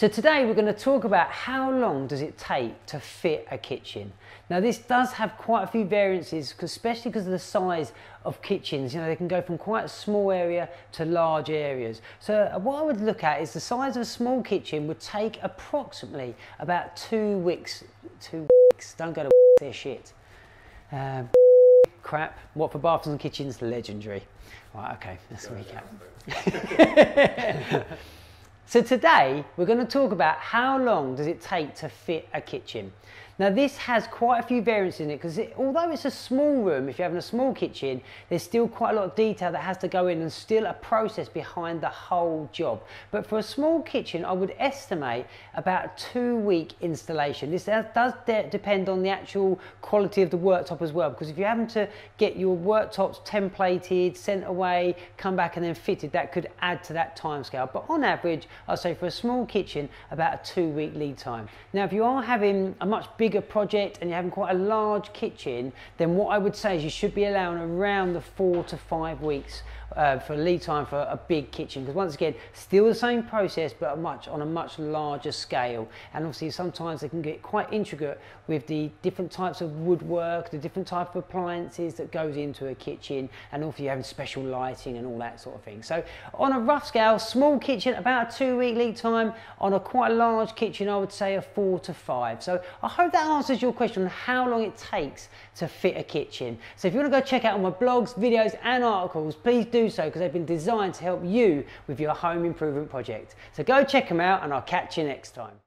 So today we're going to talk about how long does it take to fit a kitchen. Now this does have quite a few variances, especially because of the size of kitchens. You know, they can go from quite a small area to large areas. So what I would look at is the size of a small kitchen would take approximately about 2 weeks. 2 weeks. Don't go to weeks, they're shit. Crap. What for baths and kitchens? Legendary. Right, okay, let's recap. So today we're going to talk about how long does it take to fit a kitchen. Now this has quite a few variants in it because although it's a small room, if you're having a small kitchen, there's still quite a lot of detail that has to go in and still a process behind the whole job. But for a small kitchen, I would estimate about a 2 week installation. This does depend on the actual quality of the worktop as well, because if you're having to get your worktops templated, sent away, come back and then fitted, that could add to that time scale. But on average, I'd say for a small kitchen, about a 2 week lead time. Now, if you are having a much bigger project and you're having quite a large kitchen, then what I would say is you should be allowing around the 4 to 5 weeks for lead time for a big kitchen, because once again, still the same process, but on a much larger scale. And obviously sometimes they can get quite intricate with the different types of woodwork, the different type of appliances that goes into a kitchen, and also you're having special lighting and all that sort of thing. So on a rough scale, small kitchen, about a 2 week lead time. On a quite large kitchen, I would say a 4 to 5. So I hope that answers your question on how long it takes to fit a kitchen. So if you want to go check out all my blogs, videos and articles, please do so, because they've been designed to help you with your home improvement project. So go check them out and I'll catch you next time.